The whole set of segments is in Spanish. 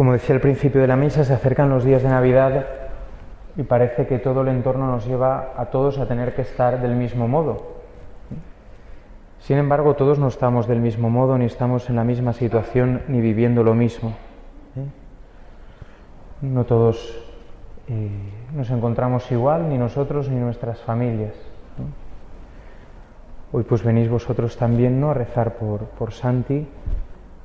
Como decía al principio de la misa, se acercan los días de Navidad y parece que todo el entorno nos lleva a todos a tener que estar del mismo modo. Sin embargo, todos no estamos del mismo modo, ni estamos en la misma situación, ni viviendo lo mismo. No todos nos encontramos igual, ni nosotros ni nuestras familias. Hoy pues venís vosotros también, ¿no?, a rezar por Santi,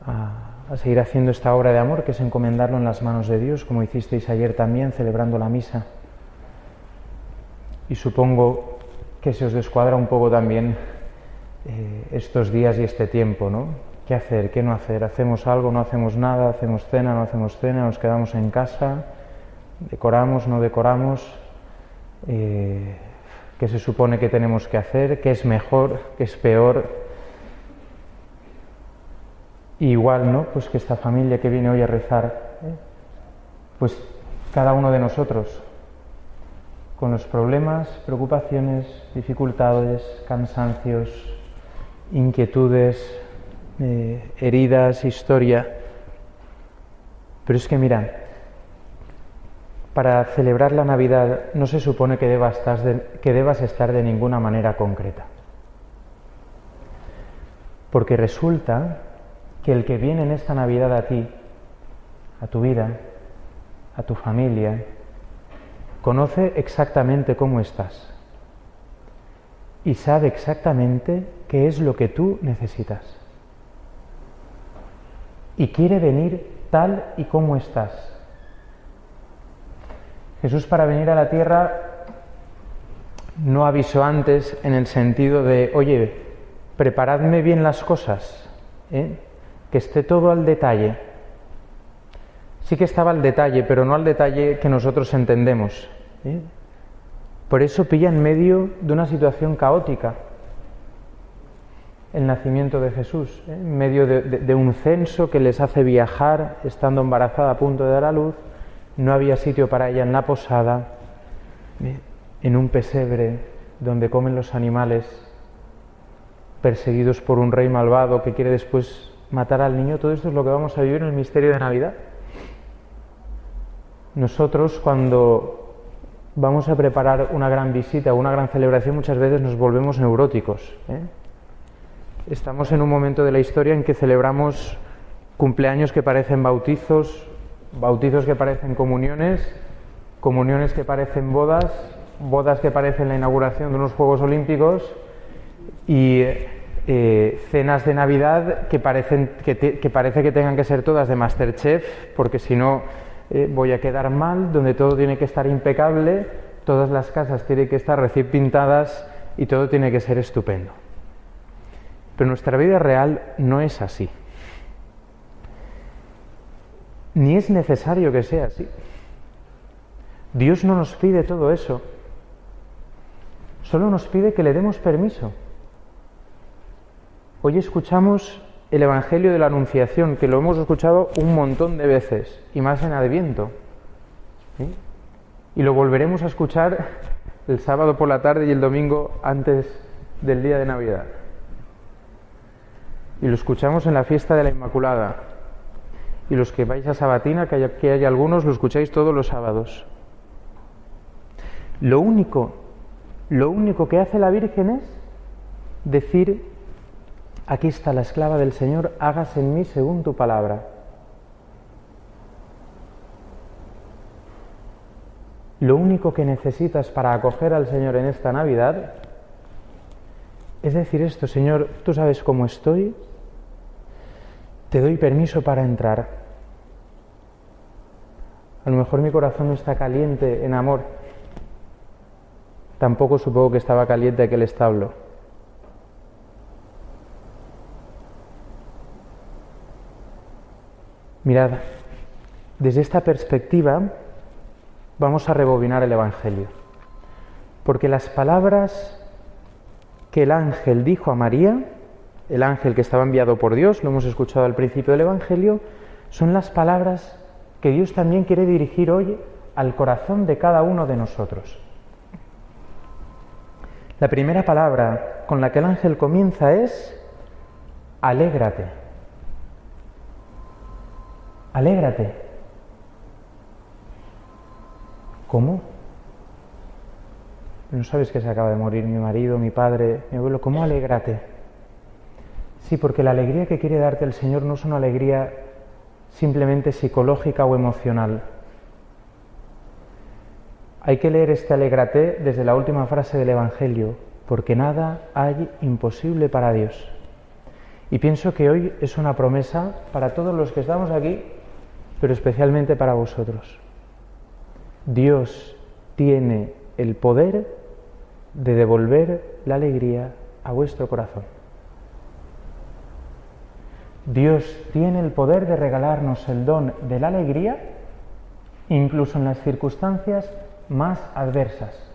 a seguir haciendo esta obra de amor, que es encomendarlo en las manos de Dios, como hicisteis ayer también, celebrando la misa. Y supongo que se os descuadra un poco también estos días y este tiempo, ¿no? ¿Qué hacer? ¿Qué no hacer? ¿Hacemos algo? ¿No hacemos nada? ¿Hacemos cena? ¿No hacemos cena? ¿Nos quedamos en casa? ¿Decoramos? ¿No decoramos? ¿Qué se supone que tenemos que hacer? ¿Qué es mejor? ¿Qué es peor? Y igual, ¿no?, pues que esta familia que viene hoy a rezar, pues cada uno de nosotros, con los problemas, preocupaciones, dificultades, cansancios, inquietudes, heridas, historia. Pero es que, mira, para celebrar la Navidad no se supone que debas estar de ninguna manera concreta. Porque resulta que el que viene en esta Navidad a ti, a tu vida, a tu familia, conoce exactamente cómo estás y sabe exactamente qué es lo que tú necesitas. Y quiere venir tal y como estás. Jesús, para venir a la tierra, no avisó antes en el sentido de, oye, preparadme bien las cosas, que esté todo al detalle. Sí que estaba al detalle, pero no al detalle que nosotros entendemos. Por eso pilla en medio de una situación caótica el nacimiento de Jesús, en medio de un censo que les hace viajar, estando embarazada a punto de dar a luz. No había sitio para ella en la posada, en un pesebre donde comen los animales, perseguidos por un rey malvado que quiere después matar al niño. Todo esto es lo que vamos a vivir en el misterio de Navidad. Nosotros, cuando vamos a preparar una gran visita o una gran celebración, muchas veces nos volvemos neuróticos. Estamos en un momento de la historia en que celebramos cumpleaños que parecen bautizos, bautizos que parecen comuniones, comuniones que parecen bodas, bodas que parecen la inauguración de unos Juegos Olímpicos y cenas de Navidad que parece que tengan que ser todas de MasterChef, porque si no voy a quedar mal, donde todo tiene que estar impecable, todas las casas tienen que estar recién pintadas y todo tiene que ser estupendo. Pero nuestra vida real no es así. Ni es necesario que sea así. Dios no nos pide todo eso. Solo nos pide que le demos permiso. Hoy escuchamos el Evangelio de la Anunciación, que lo hemos escuchado un montón de veces, y más en Adviento. Y lo volveremos a escuchar el sábado por la tarde y el domingo antes del día de Navidad. Y lo escuchamos en la fiesta de la Inmaculada. Y los que vais a Sabatina, que hay algunos, lo escucháis todos los sábados. Lo único que hace la Virgen es decir: aquí está la esclava del Señor, hágase en mí según tu palabra. Lo único que necesitas para acoger al Señor en esta Navidad es decir esto: Señor, tú sabes cómo estoy, te doy permiso para entrar. A lo mejor mi corazón no está caliente en amor. Tampoco supongo que estaba caliente aquel establo. Mirad, desde esta perspectiva vamos a rebobinar el Evangelio, porque las palabras que el ángel dijo a María, el ángel que estaba enviado por Dios, lo hemos escuchado al principio del Evangelio, son las palabras que Dios también quiere dirigir hoy al corazón de cada uno de nosotros. La primera palabra con la que el ángel comienza es: alégrate. Alégrate. ¿Cómo? ¿No sabes que se acaba de morir mi marido, mi padre, mi abuelo? ¿Cómo alégrate? Sí, porque la alegría que quiere darte el Señor no es una alegría simplemente psicológica o emocional. Hay que leer este alégrate desde la última frase del Evangelio, porque nada hay imposible para Dios. Y pienso que hoy es una promesa para todos los que estamos aquí, pero especialmente para vosotros. Dios tiene el poder de devolver la alegría a vuestro corazón. Dios tiene el poder de regalarnos el don de la alegría, incluso en las circunstancias más adversas.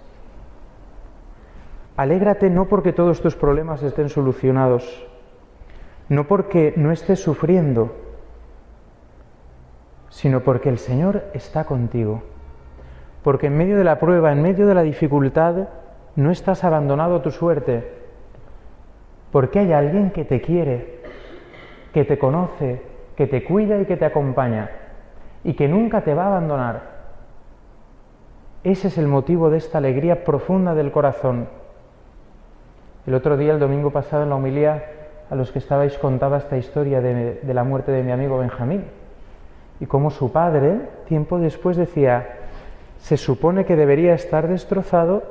Alégrate no porque todos tus problemas estén solucionados, no porque no estés sufriendo, sino porque el Señor está contigo. Porque en medio de la prueba, en medio de la dificultad, no estás abandonado a tu suerte. Porque hay alguien que te quiere, que te conoce, que te cuida y que te acompaña, y que nunca te va a abandonar. Ese es el motivo de esta alegría profunda del corazón. El otro día, el domingo pasado, en la homilía, a los que estabais contaba esta historia de la muerte de mi amigo Benjamín, y cómo su padre, tiempo después, decía: se supone que debería estar destrozado,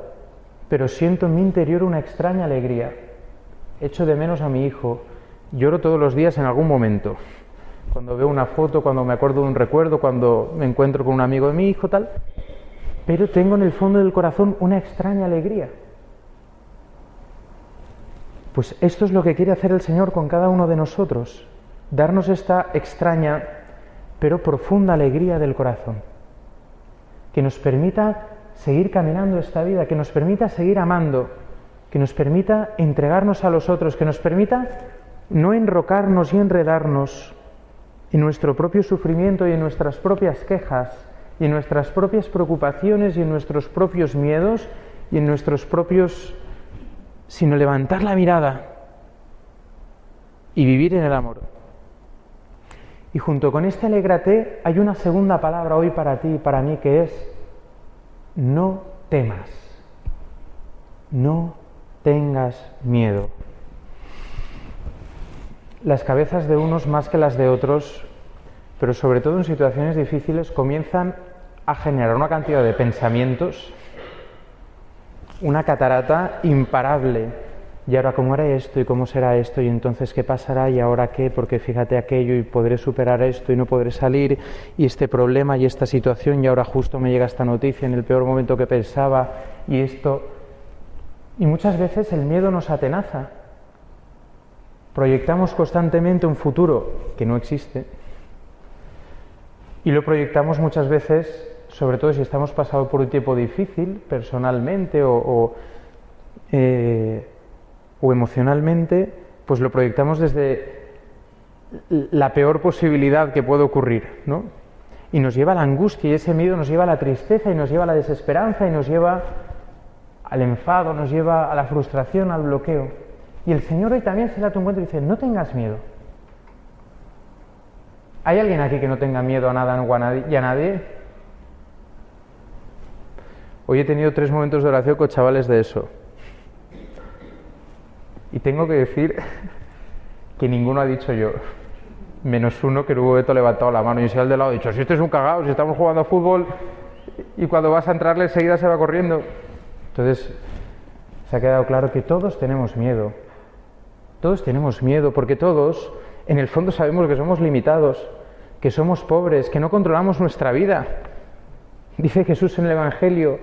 pero siento en mi interior una extraña alegría. Echo de menos a mi hijo. Lloro todos los días en algún momento. Cuando veo una foto, cuando me acuerdo de un recuerdo, cuando me encuentro con un amigo de mi hijo, tal. Pero tengo en el fondo del corazón una extraña alegría. Pues esto es lo que quiere hacer el Señor con cada uno de nosotros. Darnos esta extraña, pero profunda alegría del corazón, que nos permita seguir caminando esta vida, que nos permita seguir amando, que nos permita entregarnos a los otros, que nos permita no enrocarnos y enredarnos en nuestro propio sufrimiento y en nuestras propias quejas, y en nuestras propias preocupaciones y en nuestros propios miedos y en nuestros propios... sino levantar la mirada y vivir en el amor. Y junto con este alégrate hay una segunda palabra hoy para ti y para mí, que es: no temas, no tengas miedo. Las cabezas de unos más que las de otros, pero sobre todo en situaciones difíciles, comienzan a generar una cantidad de pensamientos, una catarata imparable. Y ahora, ¿cómo haré esto? ¿Y cómo será esto? ¿Y entonces qué pasará? ¿Y ahora qué? Porque fíjate aquello, y podré superar esto, y no podré salir, y este problema, y esta situación, y ahora justo me llega esta noticia en el peor momento que pensaba, y esto... Y muchas veces el miedo nos atenaza. Proyectamos constantemente un futuro que no existe, y lo proyectamos muchas veces, sobre todo si estamos pasando por un tiempo difícil, personalmente o emocionalmente, pues lo proyectamos desde la peor posibilidad que puede ocurrir, ¿no? Y nos lleva a la angustia, y ese miedo nos lleva a la tristeza, y nos lleva a la desesperanza, y nos lleva al enfado, nos lleva a la frustración, al bloqueo. Y el Señor hoy también se da a tu encuentro y dice: no tengas miedo. ¿Hay alguien aquí que no tenga miedo a nada y a nadie? Hoy he tenido 3 momentos de oración con chavales de eso. Y tengo que decir que ninguno ha dicho yo, menos uno que en un momento ha levantado la mano y se ha al de lado dicho: si esto es un cagao, si estamos jugando a fútbol, y cuando vas a entrarle enseguida se va corriendo. Entonces, se ha quedado claro que todos tenemos miedo, porque todos, en el fondo, sabemos que somos limitados, que somos pobres, que no controlamos nuestra vida. Dice Jesús en el Evangelio: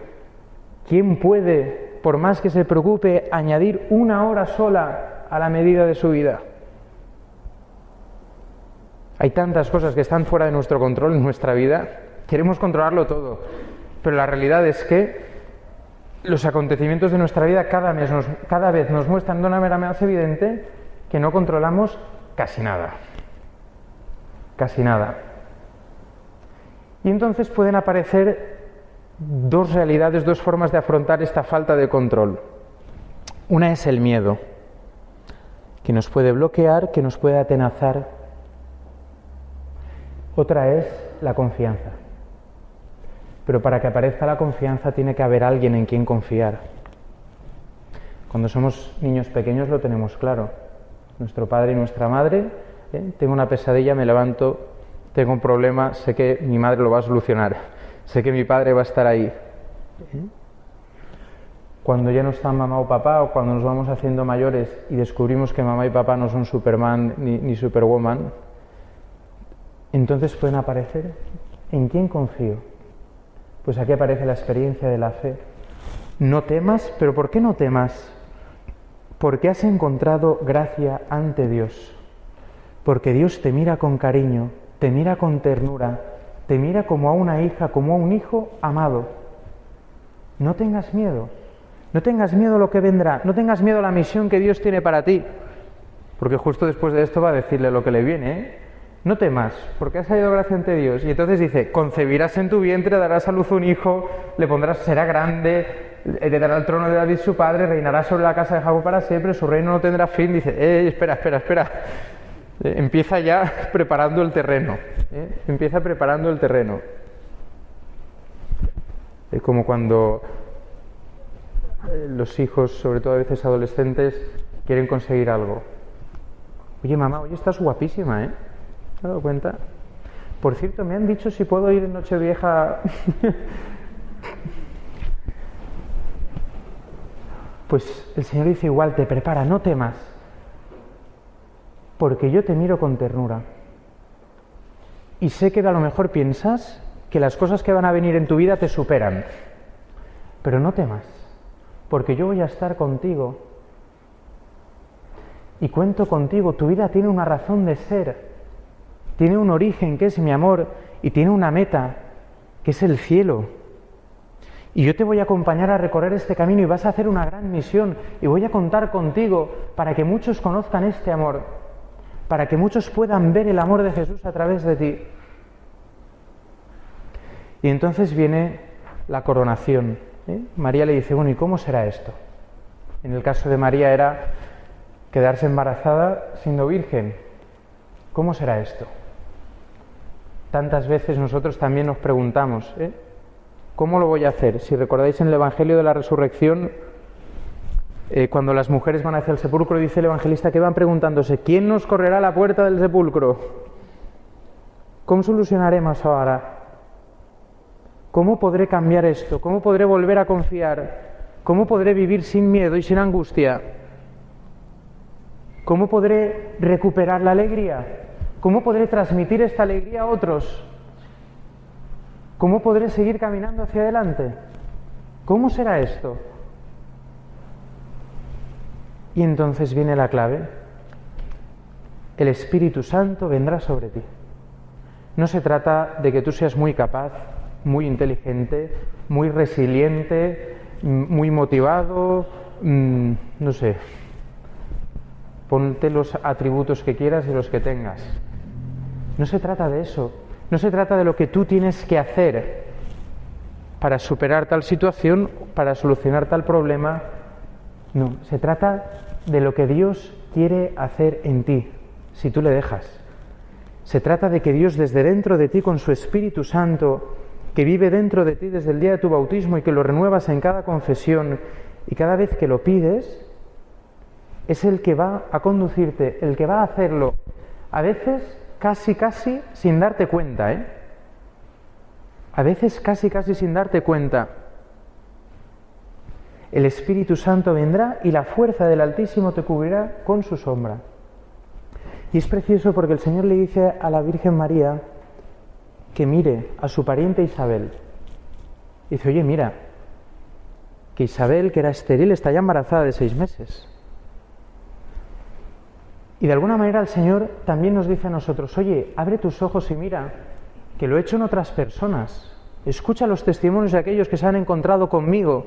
¿quién puede, por más que se preocupe, añadir una hora sola a la medida de su vida? Hay tantas cosas que están fuera de nuestro control en nuestra vida. Queremos controlarlo todo, pero la realidad es que los acontecimientos de nuestra vida cada vez nos muestran de una manera más evidente que no controlamos casi nada. Casi nada. Y entonces pueden aparecer 2 realidades, 2 formas de afrontar esta falta de control. Una es el miedo, que nos puede bloquear, que nos puede atenazar. Otra es la confianza. Pero para que aparezca la confianza tiene que haber alguien en quien confiar. Cuando somos niños pequeños lo tenemos claro. Nuestro padre y nuestra madre, tengo una pesadilla, me levanto, tengo un problema, sé que mi madre lo va a solucionar, sé que mi padre va a estar ahí. Cuando ya no están mamá o papá, o cuando nos vamos haciendo mayores y descubrimos que mamá y papá no son Superman ni Superwoman, entonces pueden aparecer. ¿En quién confío? Pues aquí aparece la experiencia de la fe. No temas, pero ¿por qué no temas? Porque has encontrado gracia ante Dios. Porque Dios te mira con cariño, te mira con ternura, te mira como a una hija, como a un hijo amado. No tengas miedo. No tengas miedo a lo que vendrá. No tengas miedo a la misión que Dios tiene para ti. Porque justo después de esto va a decirle lo que le viene, ¿eh? No temas, porque has hallado gracia ante Dios. Y entonces dice, concebirás en tu vientre, darás a luz un hijo, le pondrás, será grande, heredará el trono de David su padre, reinará sobre la casa de Jacob para siempre, su reino no tendrá fin. Dice, espera. Empieza ya preparando el terreno. Empieza preparando el terreno. Es como cuando los hijos, sobre todo a veces adolescentes, quieren conseguir algo. Oye, mamá, hoy estás guapísima, ¿eh? ¿Te has dado cuenta? Por cierto, me han dicho si puedo ir en Nochevieja. Pues el Señor dice igual, te prepara, no temas, porque yo te miro con ternura. Y sé que a lo mejor piensas que las cosas que van a venir en tu vida te superan, pero no temas, porque yo voy a estar contigo. Y cuento contigo, tu vida tiene una razón de ser. Tiene un origen, que es mi amor, y tiene una meta, que es el cielo. Y yo te voy a acompañar a recorrer este camino y vas a hacer una gran misión. Y voy a contar contigo para que muchos conozcan este amor, para que muchos puedan ver el amor de Jesús a través de ti. Y entonces viene la coronación. María le dice, bueno, ¿y cómo será esto? En el caso de María era quedarse embarazada siendo virgen. ¿Cómo será esto? Tantas veces nosotros también nos preguntamos, ¿cómo lo voy a hacer? Si recordáis en el Evangelio de la Resurrección, cuando las mujeres van hacia el sepulcro, dice el evangelista que van preguntándose, ¿quién nos correrá a la puerta del sepulcro? ¿Cómo solucionaremos ahora? ¿Cómo podré cambiar esto? ¿Cómo podré volver a confiar? ¿Cómo podré vivir sin miedo y sin angustia? ¿Cómo podré recuperar la alegría? ¿Cómo podré transmitir esta alegría a otros? ¿Cómo podré seguir caminando hacia adelante? ¿Cómo será esto? Y entonces viene la clave. El Espíritu Santo vendrá sobre ti. No se trata de que tú seas muy capaz, muy inteligente, muy resiliente, muy motivado, no sé. Ponte los atributos que quieras y los que tengas. No se trata de eso. No se trata de lo que tú tienes que hacer para superar tal situación, para solucionar tal problema. No, se trata de lo que Dios quiere hacer en ti, si tú le dejas. Se trata de que Dios desde dentro de ti, con su Espíritu Santo, que vive dentro de ti desde el día de tu bautismo y que lo renuevas en cada confesión y cada vez que lo pides, es el que va a conducirte, el que va a hacerlo, a veces casi sin darte cuenta, ¿eh? A veces casi sin darte cuenta. El Espíritu Santo vendrá y la fuerza del Altísimo te cubrirá con su sombra. Y es precioso porque el Señor le dice a la Virgen María que mire a su pariente Isabel. Y dice, oye, mira, que Isabel, que era estéril, está ya embarazada de 6 meses. Y de alguna manera el Señor también nos dice a nosotros, oye, abre tus ojos y mira, que lo he hecho en otras personas. Escucha los testimonios de aquellos que se han encontrado conmigo,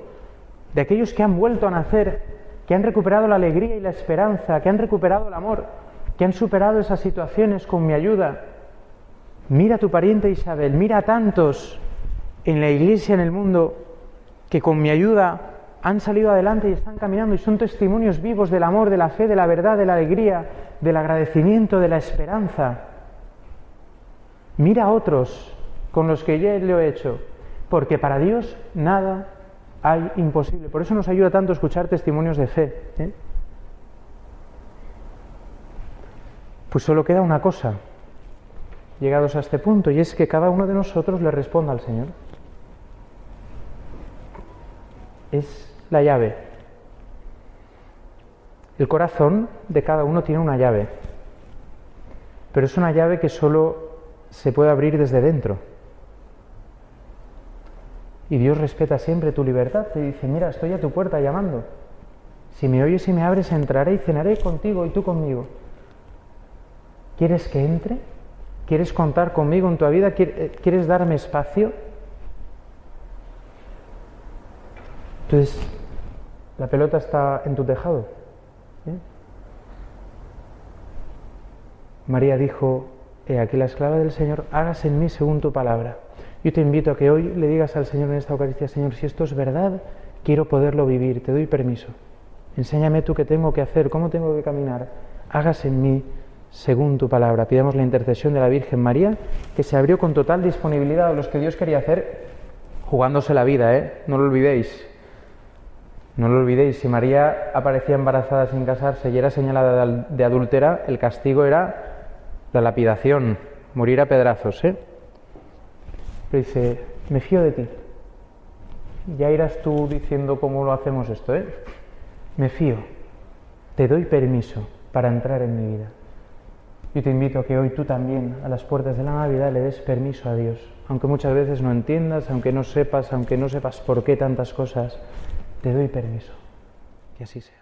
de aquellos que han vuelto a nacer, que han recuperado la alegría y la esperanza, que han recuperado el amor, que han superado esas situaciones con mi ayuda. Mira a tu pariente Isabel, mira a tantos en la Iglesia, en el mundo, que con mi ayuda han salido adelante y están caminando y son testimonios vivos del amor, de la fe, de la verdad, de la alegría, del agradecimiento, de la esperanza. Mira a otros con los que ya lo he hecho. porque para Dios nada hay imposible. Por eso nos ayuda tanto escuchar testimonios de fe, ¿eh? Pues solo queda una cosa, llegados a este punto, y es que cada uno de nosotros le responda al Señor. Es la llave. El corazón de cada uno tiene una llave, pero es una llave que solo se puede abrir desde dentro. Y Dios respeta siempre tu libertad, te dice, mira, estoy a tu puerta llamando. Si me oyes y me abres, entraré y cenaré contigo y tú conmigo. ¿Quieres que entre? ¿Quieres contar conmigo en tu vida? ¿Quieres darme espacio? Entonces, la pelota está en tu tejado. ¿Eh? María dijo, he aquí la esclava del Señor, hágase en mí según tu palabra. Yo te invito a que hoy le digas al Señor en esta Eucaristía, Señor, si esto es verdad, quiero poderlo vivir, te doy permiso. Enséñame tú qué tengo que hacer, cómo tengo que caminar. Hágase en mí según tu palabra. Pidamos la intercesión de la Virgen María, que se abrió con total disponibilidad a los que Dios quería hacer, jugándose la vida, ¿eh? No lo olvidéis. No lo olvidéis, si María aparecía embarazada sin casarse y era señalada de adúltera, el castigo era la lapidación, morir a pedrazos, ¿eh? Pero dice, me fío de ti. Ya irás tú diciendo cómo lo hacemos esto, ¿eh? Me fío, te doy permiso para entrar en mi vida. Yo te invito a que hoy tú también, a las puertas de la Navidad, le des permiso a Dios. Aunque muchas veces no entiendas, aunque no sepas por qué tantas cosas, te doy permiso. Que así sea.